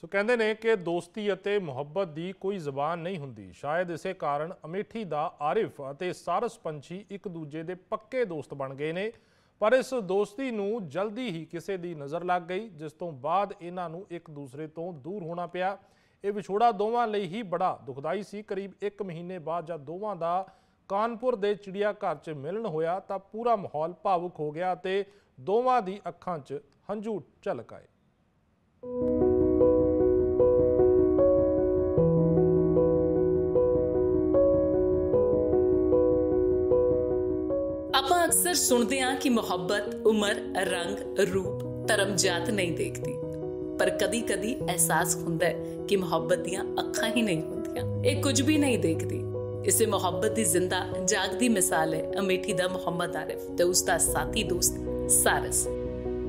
ਸੋ ਕਹਿੰਦੇ ਨੇ ਕਿ ਦੋਸਤੀ ਅਤੇ ਮੁਹੱਬਤ ਦੀ ਕੋਈ ਜ਼ਬਾਨ ਨਹੀਂ ਹੁੰਦੀ। ਸ਼ਾਇਦ ਇਸੇ ਕਾਰਨ ਅਮੇਠੀ ਦਾ ਆਰਿਫ ਅਤੇ ਸਾਰਸ ਪੰਛੀ ਇੱਕ ਦੂਜੇ ਦੇ ਪੱਕੇ ਦੋਸਤ ਬਣ ਗਏ ਨੇ। पर इस दोस्ती नू जल्दी ही किसी दी नज़र लग गई, जिस तों बाद इन्हां नू एक दूसरे तो दूर होना पिया। ये विछोड़ा दोवां लई ही बड़ा दुखदाई सी। करीब एक महीने बाद जब दोवां दा कानपुर दे चिड़ियाघर च मिलन होया तां पूरा माहौल भावुक हो गया ते दोवां दी अखां च हंझू झलक आए। ਆਪਾਂ ਅਕਸਰ ਸੁਣਦੇ ਹਾਂ ਕਿ ਮੁਹੱਬਤ ਉਮਰ, ਰੰਗ, ਰੂਪ, ਧਰਮ, ਜਾਤ ਨਹੀਂ ਦੇਖਦੀ, ਪਰ ਕਦੀ-ਕਦੀ ਅਹਿਸਾਸ ਹੁੰਦਾ ਹੈ ਕਿ ਮੁਹੱਬਤ ਦੀਆਂ ਅੱਖਾਂ ਹੀ ਨਹੀਂ ਹੁੰਦੀਆਂ, ਇਹ ਕੁਝ ਵੀ ਨਹੀਂ ਦੇਖਦੀ। ਇਸੇ ਮੁਹੱਬਤ ਦੀ ਜ਼ਿੰਦਾ ਜਾਗਦੀ ਮਿਸਾਲ ਹੈ ਅਮੇਠੀ ਦਾ ਮੁਹੰਮਦ ਆਰਿਫ ਤੇ ਉਸ ਦਾ ਸਾਥੀ ਦੋਸਤ ਸਾਰਸ।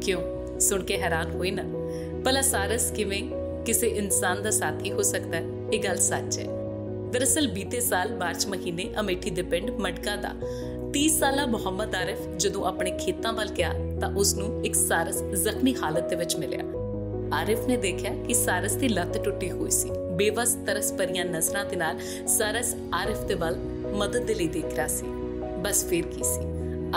ਕਿਉਂ ਸੁਣ ਕੇ ਹੈਰਾਨ ਹੋਈ ਨਾ? ਭਲਾ ਸਾਰਸ ਕਿਵੇਂ ਕਿਸੇ ਇਨਸਾਨ ਦਾ ਸਾਥੀ ਹੋ ਸਕਦਾ ਹੈ? ਇਹ ਗੱਲ ਸੱਚ ਹੈ। ਦਰਅਸਲ ਬੀਤੇ ਸਾਲ ਮਾਰਚ ਮਹੀਨੇ ਅਮੇਠੀ ਦੇ ਪਿੰਡ ਮਟਕਾ ਦਾ 30 ਸਾਲਾ मोहम्मद आरिफ ਜਦੋਂ ਆਪਣੇ ਖੇਤਾਂ ਵੱਲ ਗਿਆ ਤਾਂ ਉਸ ਨੂੰ ਇੱਕ ਸਾਰਸ ਜ਼ਖਮੀ ਹਾਲਤ ਦੇ ਵਿੱਚ ਮਿਲਿਆ। ਆਰਿਫ ਨੇ ਦੇਖਿਆ ਕਿ ਸਾਰਸ ਦੀ ਲੱਤ ਟੁੱਟੀ ਹੋਈ ਸੀ। ਬੇਵਸ ਤਰਸ ਭਰੀਆਂ ਨਜ਼ਰਾਂ ਦੇ ਨਾਲ ਸਾਰਸ ਆਰਿਫ ਦੇ ਵੱਲ ਮਦਦ ਦੇ ਲਈ ਦੇਖ ਰਿਹਾ ਸੀ। ਬਸ ਫੇਰ ਕੀ ਸੀ,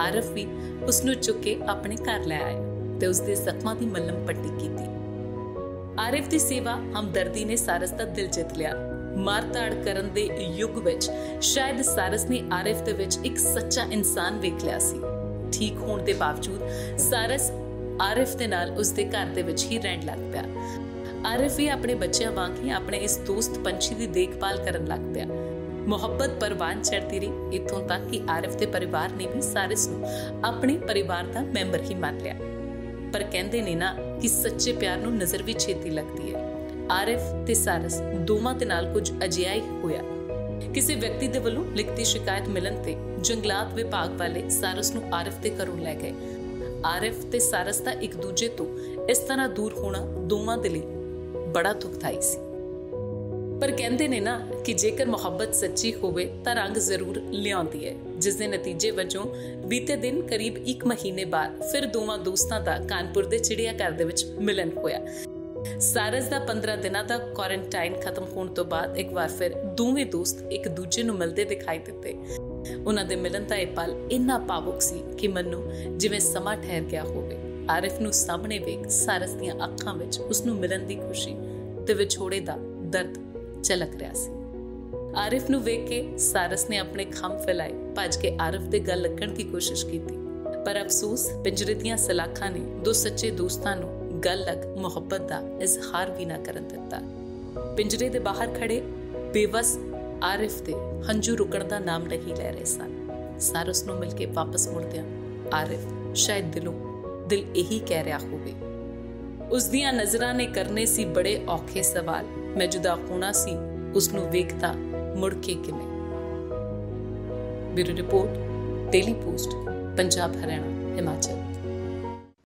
ਆਰਿਫ ਵੀ ਉਸ ਨੂੰ ਚੁੱਕ ਕੇ ਆਪਣੇ ਘਰ ਲੈ ਆਇਆ ਤੇ ਉਸ ਦੇ ਜ਼ਖਮਾਂ ਦੀ ਮਲਮ ਪੱਟੀ ਕੀਤੀ। ਆਰਿਫ ਦੀ ਸੇਵਾ ਹਮਦਰਦੀ ਨੇ ਸਾਰਸ ਦਾ ਦਿਲ ਜਿੱਤ ਲਿਆ। ਮਾਰਤਾੜ ਕਰਨ ਦੇ ਯੁੱਗ ਵਿੱਚ ਸ਼ਾਇਦ ਸਾਰਸ ਨੇ ਆਰਿਫ ਦੇ ਵਿੱਚ ਇੱਕ ਸੱਚਾ ਇਨਸਾਨ ਵੇਖ ਲਿਆ ਸੀ। ਠੀਕ ਹੋਣ ਦੇ ਬਾਵਜੂਦ ਸਾਰਸ ਆਰਿਫ ਦੇ ਨਾਲ ਉਸਦੇ ਘਰ ਦੇ ਵਿੱਚ ਹੀ ਰਹਿਣ ਲੱਗ ਪਿਆ। ਆਰਿਫ ਵੀ ਆਪਣੇ ਬੱਚਿਆਂ ਵਾਂਗ ਹੀ ਆਪਣੇ ਇਸ ਦੋਸਤ ਪੰਛੀ ਦੀ ਦੇਖਭਾਲ ਕਰਨ ਲੱਗ ਪਿਆ। ਮੁਹੱਬਤ ਪਰਵਾਨ ਚੜ੍ਹਦੀ ਰਹੀ, ਇੱਥੋਂ ਤੱਕ ਕਿ ਆਰਿਫ ਦੇ ਪਰਿਵਾਰ ਨੇ ਵੀ ਸਾਰਸ ਨੂੰ ਆਪਣੇ ਪਰਿਵਾਰ ਦਾ ਮੈਂਬਰ ਹੀ ਮੰਨ ਲਿਆ। ਪਰ ਕਹਿੰਦੇ ਨੇ ਨਾ ਕਿ ਸੱਚੇ ਪਿਆਰ ਨੂੰ ਨਜ਼ਰ ਵੀ ਛੇਤੀ ਲੱਗਦੀ ਹੈ। ਆਰਿਫ ਤੇ ਸਾਰਸ ਦੋਵਾਂ ਦੇ ਨਾਲ ਕੁਝ ਅਜਿਹਾ ਹੀ ਹੋਇਆ। ਕਿਸੇ ਵਿਅਕਤੀ ਦੇ ਵੱਲੋਂ ਲਿਖਤੀ ਸ਼ਿਕਾਇਤ ਮਿਲਣ ਤੇ ਜੰਗਲਾਤ ਵਿਭਾਗ ਵਾਲੇ ਸਾਰਸ ਨੂੰ ਆਰਿਫ ਦੇ ਘਰੋਂ ਲੈ ਗਏ। ਆਰਿਫ ਤੇ ਸਾਰਸ ਦਾ ਇੱਕ ਦੂਜੇ ਤੋਂ ਇਸ ਤਰ੍ਹਾਂ ਦੂਰ ਹੋਣਾ ਦੋਵਾਂ ਦੇ ਲਈ ਬੜਾ ਦੁਖਦਾਈ ਸੀ। ਪਰ ਕਹਿੰਦੇ ਨੇ ਨਾ ਕਿ ਜੇਕਰ ਮੁਹੱਬਤ ਸੱਚੀ ਹੋਵੇ ਤਾਂ ਰੰਗ ਜ਼ਰੂਰ ਲਿਆਉਂਦੀ ਹੈ, ਜਿਸ ਦੇ ਨਤੀਜੇ ਵਜੋਂ ਬੀਤੇ ਦਿਨ ਕਰੀਬ 1 ਮਹੀਨੇ ਬਾਅਦ ਫਿਰ ਦੋਵਾਂ ਦੋਸਤਾਂ ਦਾ ਕਾਨਪੁਰ ਦੇ ਚਿੜੀਆਘਰ ਦੇ ਵਿੱਚ ਮਿਲਨ ਹੋਇਆ। ਸਾਰਸ ਦਾ 15 ਦਿਨਾਂ ਦਾ ਕੁਆਰੰਟਾਈਨ ਖਤਮ ਹੋਣ ਤੋਂ ਬਾਅਦ ਇੱਕ ਵਾਰ ਫਿਰ ਦੋਵੇਂ ਦੋਸਤ ਇੱਕ ਦੂਜੇ ਨੂੰ ਮਿਲਦੇ ਦਿਖਾਈ ਦਿੱਤੇ। ਉਹਨਾਂ ਦੇ ਮਿਲਣ ਦਾ ਇਹ ਪਲ ਇੰਨਾ ਭਾਵੁਕ ਸੀ ਕਿ ਮੰਨੋ ਜਿਵੇਂ ਸਮਾਂ ਠਹਿਰ ਗਿਆ ਹੋਵੇ। ਆਰਿਫ ਨੂੰ ਸਾਹਮਣੇ ਵੇਖ ਸਾਰਸ ਦੀਆਂ ਅੱਖਾਂ ਵਿੱਚ ਉਸ ਨੂੰ ਮਿਲਣ ਦੀ ਖੁਸ਼ੀ ਤੇ ਵਿਛੋੜੇ ਦਾ ਦਰਦ ਝਲਕ ਰਿਹਾ ਸੀ। ਆਰਿਫ ਨੂੰ ਵੇਖ ਕੇ ਸਾਰਸ ਨੇ ਆਪਣੇ ਖੰਭ ਫੈਲਾਏ ਭੱਜ ਕੇ ਆਰਿਫ ਦੇ ਗਲ ਲੱਗਣ ਦੀ ਕੋਸ਼ਿਸ਼ ਕੀਤੀ, ਪਰ ਅਫਸੋਸ ਪਿੰਜਰੇ ਦੀਆਂ ਸਲਾਖਾਂ ਨੇ ਦੋ ਸੱਚੇ ਦੋਸਤਾਂ ਨੂੰ गल लग मुहब्बत दा इजहार भी ना करन दित्ता। पिंजरे दे बाहर खड़े बेवस आरिफ दे हंझू रुकण दा नाम नहीं ले रहे सन। सारस नूं मिल के वापस मुड़दियां आरिफ शायद दिलों दिल यही कह रहा होवे। उस दियां नज़रां ने करने सी बड़े औखे सवाल, मैं जुदा होना सी उस नूं वेखदा मुड़ के किवें। Bureau report daily post Punjab Haryana Himachal.